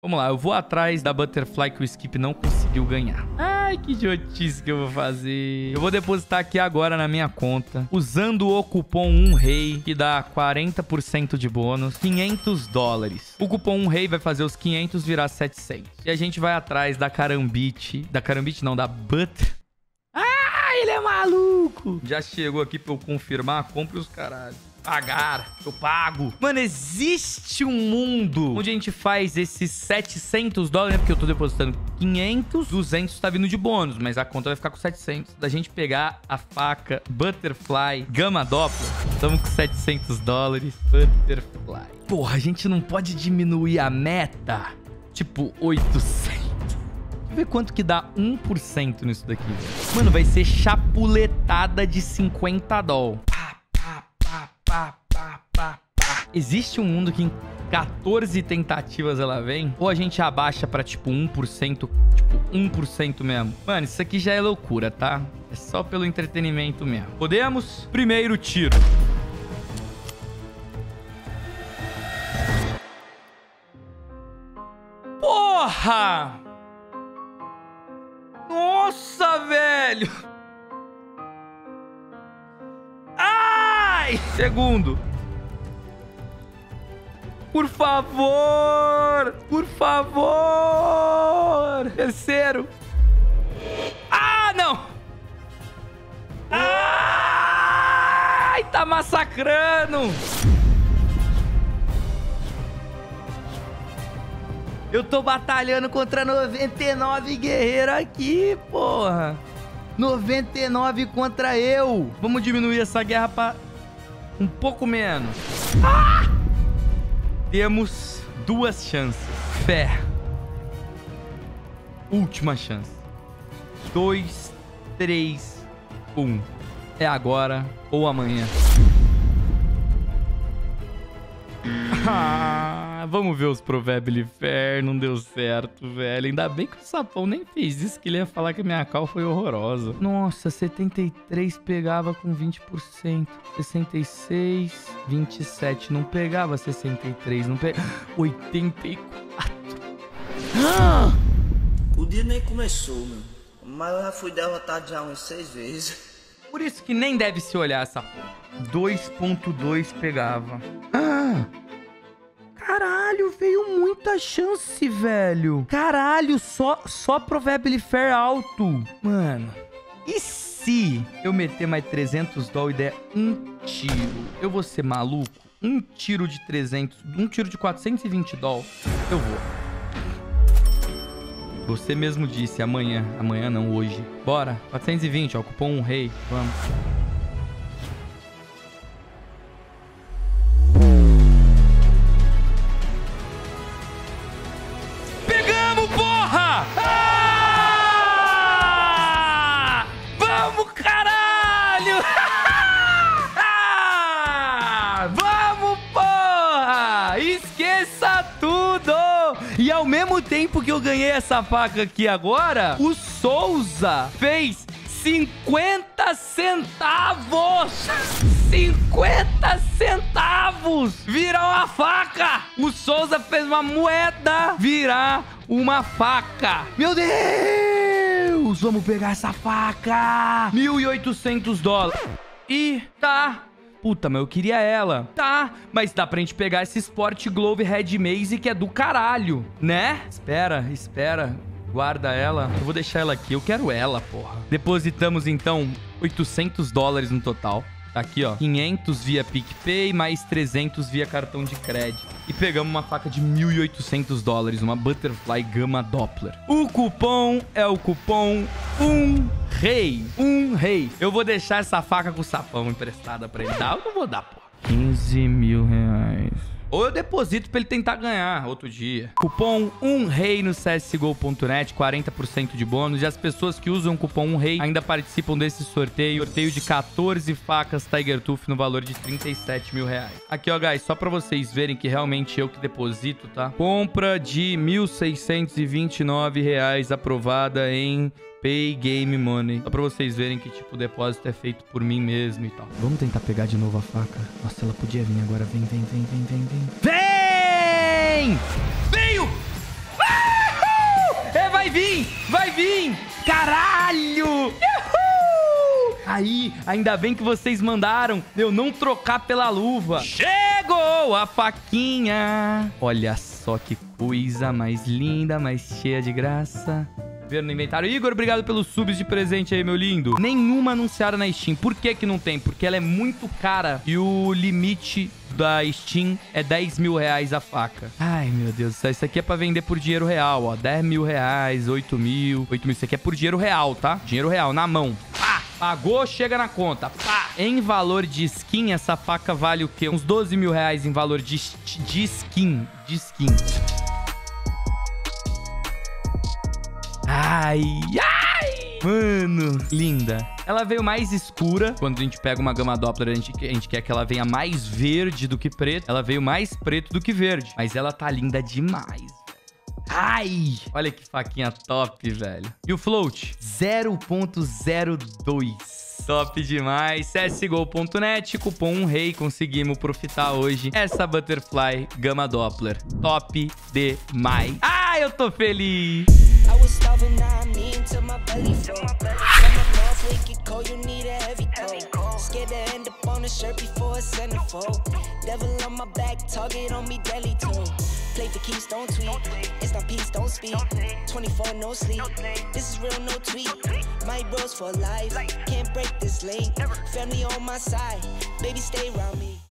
Vamos lá, eu vou atrás da Butterfly que o Skip não conseguiu ganhar. Ai, que idiotice que eu vou fazer. Eu vou depositar aqui agora na minha conta, usando o cupom 1REI, que dá 40% de bônus, $500. O cupom 1REI vai fazer os 500 virar 700. E a gente vai atrás da Carambite. Da Carambite não, da Butter. Ah, ele é maluco! Já chegou aqui pra eu confirmar? Compre os caralhos. Pagar, eu pago. Mano, existe um mundo onde a gente faz esses $700, né? Porque eu tô depositando 500, 200 tá vindo de bônus, mas a conta vai ficar com 700. Da gente pegar a faca Butterfly Gamma Doppler, estamos com $700, Butterfly. Porra, a gente não pode diminuir a meta, tipo 800. Ver quanto que dá 1% nisso daqui. Mano, vai ser chapuletada de $50. Existe um mundo que em 14 tentativas ela vem, ou a gente abaixa pra tipo 1%, tipo 1% mesmo. Mano, isso aqui já é loucura, tá? É só pelo entretenimento mesmo. Podemos? Primeiro tiro. Porra! Nossa, velho! Ai! Segundo. Por favor! Por favor! Terceiro. Ah, não! Ai, tá massacrando! Eu tô batalhando contra 99 guerreiros aqui, porra. 99 contra eu. Vamos diminuir essa guerra pra um pouco menos. Ah! Temos duas chances. Fé. Última chance. 2, 3, 1. É agora ou amanhã. Ah! Vamos ver os Probability Fair, não deu certo, velho. Ainda bem que o Sapão nem fez isso, que ele ia falar que a minha call foi horrorosa. Nossa, 73 pegava com 20%. 66, 27 não pegava, 63 não pegava. 84. Ah! O dia nem começou, meu. Mas eu já fui derrotado já umas 6 vezes. Por isso que nem deve se olhar essa porra. 2.2 pegava. Ah! Caralho, veio muita chance, velho. Caralho, só Probability Fair alto. Mano, e se eu meter mais $300 e der um tiro? Eu vou ser maluco? Um tiro de 300, um tiro de $420? Eu vou. Você mesmo disse, amanhã. Amanhã não, hoje. Bora, 420, ó, cupom 1REI. Vamos. E ao mesmo tempo que eu ganhei essa faca aqui agora, o Souza fez 50 centavos. 50 centavos virar uma faca. O Souza fez uma moeda virar uma faca. Meu Deus, vamos pegar essa faca. $1.800. E tá... Puta, mas eu queria ela. Tá, mas dá pra gente pegar esse Sport Glove Red Maze, que é do caralho, né? Espera, espera. Guarda ela. Eu vou deixar ela aqui. Eu quero ela, porra. Depositamos, então, $800 no total. Tá aqui, ó. 500 via PicPay, mais 300 via cartão de crédito. E pegamos uma faca de $1.800, uma Butterfly Gamma Doppler. O cupom é o cupom 1REI. 1REI. Eu vou deixar essa faca com o Sapão emprestada pra ele dar. Eu não vou dar, porra. R$15.000. Ou eu deposito pra ele tentar ganhar outro dia. Cupom 1REI no csgo.net, 40% de bônus. E as pessoas que usam o cupom 1REI ainda participam desse sorteio. Sorteio de 14 facas Tiger Tooth no valor de R$37.000. Aqui, ó, guys, só pra vocês verem que realmente eu que deposito, tá? Compra de R$1.629 aprovada em Pay Game Money. Só pra vocês verem que, tipo, o depósito é feito por mim mesmo e tal. Vamos tentar pegar de novo a faca. Nossa, ela podia vir agora. Vem! Veio! vir! Caralho! Uhul! Aí, ainda bem que vocês mandaram eu não trocar pela luva. Chegou a faquinha! Olha só que coisa mais linda, mais cheia de graça. Ver no inventário. Igor, obrigado pelos subs de presente aí, meu lindo. Nenhuma anunciaram na Steam. Por que que não tem? Porque ela é muito cara e o limite da Steam é 10 mil reais a faca. Ai, meu Deus do céu. Isso aqui é pra vender por dinheiro real, ó. 10 mil reais, 8 mil, 8 mil. Isso aqui é por dinheiro real, tá? Dinheiro real, na mão. Pá! Pagou, chega na conta. Pá! Em valor de skin, essa faca vale o quê? Uns 12 mil reais em valor de skin. De skin. Ai, ai! Mano, linda. Ela veio mais escura. Quando a gente pega uma Gamma Doppler, a gente quer que ela venha mais verde do que preto. Ela veio mais preto do que verde. Mas ela tá linda demais. Ai! Olha que faquinha top, velho. E o float? 0.02. Top demais, csgo.net, cupom 1REI, conseguimos profitar hoje essa Butterfly Gamma Doppler. Top demais. Ah, eu tô feliz! Play for keys, don't tweet. It's not peace, don't speak. 24, no sleep. This is real, no tweet. My bros for life. Can't break this link. Family on my side. Baby, stay around me.